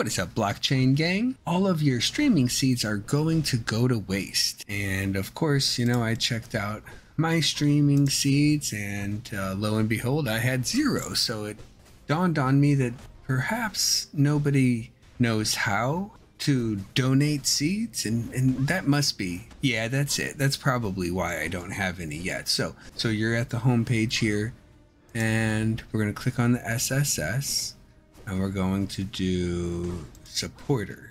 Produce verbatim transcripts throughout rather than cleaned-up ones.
What is up, blockchain gang? All of your streaming seeds are going to go to waste. And of course, you know, I checked out my streaming seeds and uh, lo and behold, I had zero. So it dawned on me that perhaps nobody knows how to donate seeds, and and that must be, yeah, that's it. That's probably why I don't have any yet. So so you're at the home page here, and we're going to click on the S S S, and we're going to do supporter.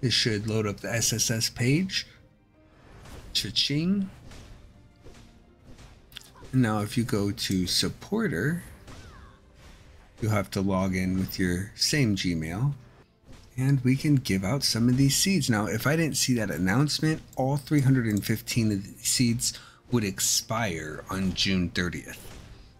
This should load up the S S S page. Cha-ching. Now if you go to supporter, you'll have to log in with your same Gmail, and we can give out some of these seeds. Now, if I didn't see that announcement, all three hundred fifteen of the seeds would expire on June thirtieth.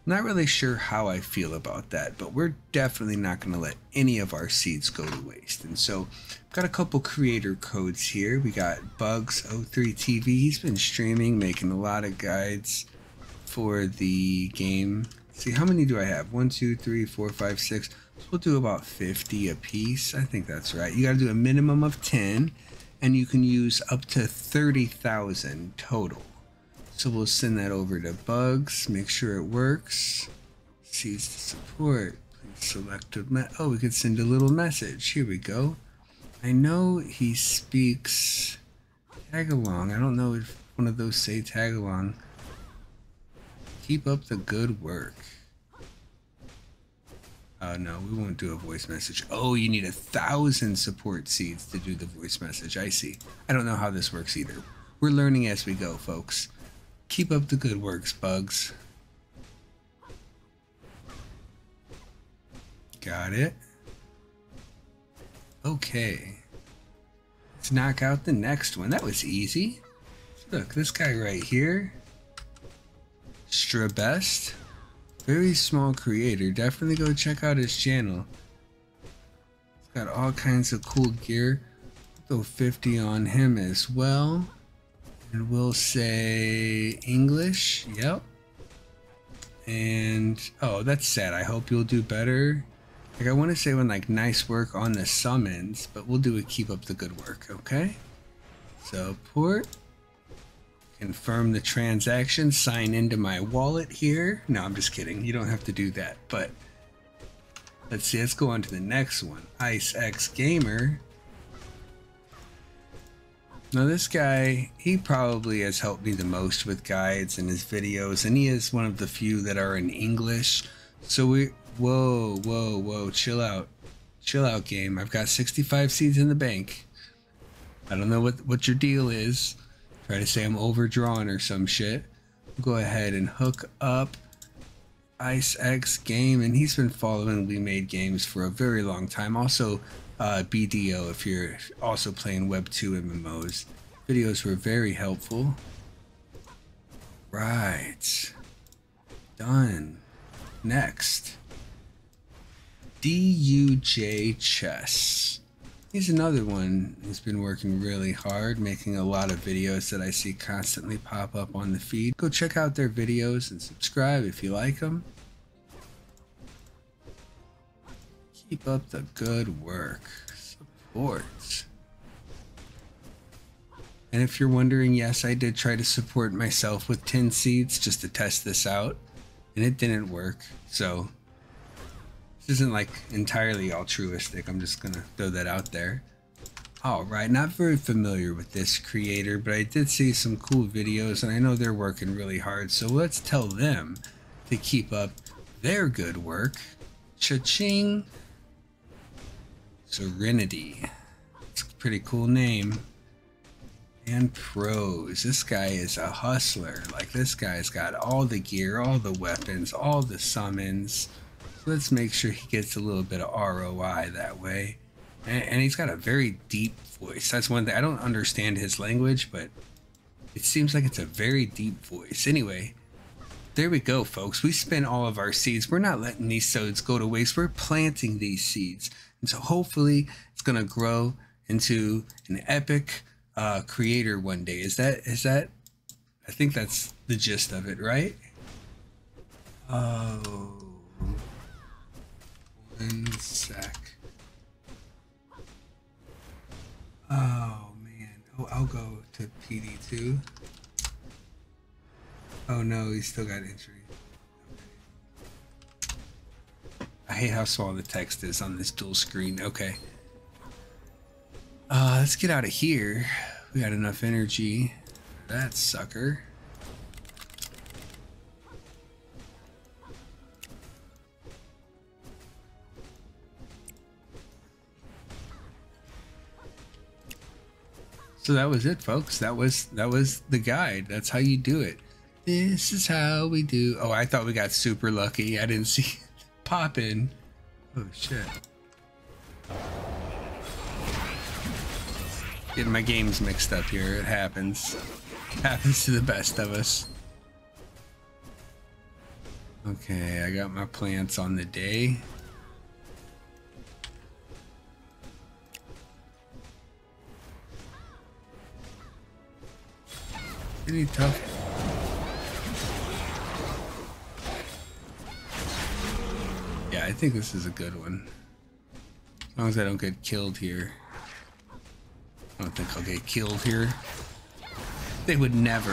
Not really sure how I feel about that, but we're definitely not going to let any of our seeds go to waste. And so I've got a couple creator codes here. We got Bugs oh three T V. He's been streaming, making a lot of guides for the game. Let's see, how many do I have? One, two, three, four, five, six. We'll do about fifty a piece. I think that's right. You got to do a minimum of ten, and you can use up to thirty thousand total. So we'll send that over to Bugs. Make sure it works. Seeds to support. Please select a me oh, we could send a little message. Here we go. I know he speaks tag along. I don't know if one of those say tag along. Keep up the good work. Uh, no, we won't do a voice message. Oh, you need a thousand support seeds to do the voice message. I see. I don't know how this works either. We're learning as we go, folks. Keep up the good works, Bugs. Got it. Okay. Let's knock out the next one. That was easy. Look, this guy right here. Strabest. Very small creator. Definitely go check out his channel. He's got all kinds of cool gear. We'll throw fifty on him as well. And we'll say English. Yep. And oh, that's sad. I hope you'll do better. Like, I want to say one like nice work on the summons, but we'll do a keep up the good work. Okay. Support. Confirm the transaction, sign into my wallet here. No, I'm just kidding. You don't have to do that, but let's see. Let's go on to the next one. IceXGamer. Now this guy, he probably has helped me the most with guides in his videos, and he is one of the few that are in English. So we, whoa, whoa, whoa, chill out. Chill out, game. I've got sixty-five seeds in the bank. I don't know what, what your deal is. Try to say I'm overdrawn or some shit. We'll go ahead and hook up IceXGamer, and he's been following WeMadeGames for a very long time. Also, uh, B D O if you're also playing Web two M M Os. Videos were very helpful. Right. Done. Next. D U J Chess. He's another one who's been working really hard, making a lot of videos that I see constantly pop up on the feed. Go check out their videos and subscribe if you like them. Keep up the good work. Support. And if you're wondering, yes, I did try to support myself with ten seeds just to test this out, and it didn't work, so isn't like entirely altruistic. I'm just gonna throw that out there. All right, not very familiar with this creator, but I did see some cool videos, and I know they're working really hard, so let's tell them to keep up their good work. Cha-ching. Serenity. It's a pretty cool name. And pros. This guy is a hustler. Like, this guy's got all the gear, all the weapons, all the summons. Let's make sure he gets a little bit of R O I that way. And, and he's got a very deep voice. That's one thing. I don't understand his language, but it seems like it's a very deep voice. Anyway, there we go, folks. We spent all of our seeds. We're not letting these seeds go to waste. We're planting these seeds. And so hopefully it's going to grow into an epic uh, creator one day. Is that, is that, I think that's the gist of it, right? Oh. One sec. Oh man. Oh, I'll go to P D two. Oh no, he's still got entry. Okay. I hate how small the text is on this dual screen. Okay. Uh, let's get out of here. We got enough energy. That sucker. So that was it, folks. That was that was the guide. That's how you do it. This is how we do. Oh, I thought we got super lucky. I didn't see it pop in. Oh shit. Getting my games mixed up here. It happens. It happens to the best of us. Okay, I got my plants on the day. Any tough? Yeah, I think this is a good one. As long as I don't get killed here. I don't think I'll get killed here. They would never.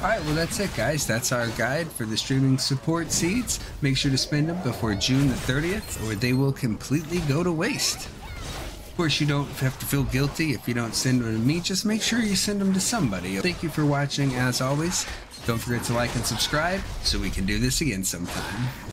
Alright, well that's it guys. That's our guide for the streaming support seeds. Make sure to spend them before June the thirtieth or they will completely go to waste. Of course, you don't have to feel guilty if you don't send them to me. Just make sure you send them to somebody. Thank you for watching as always. Don't forget to like and subscribe so we can do this again sometime.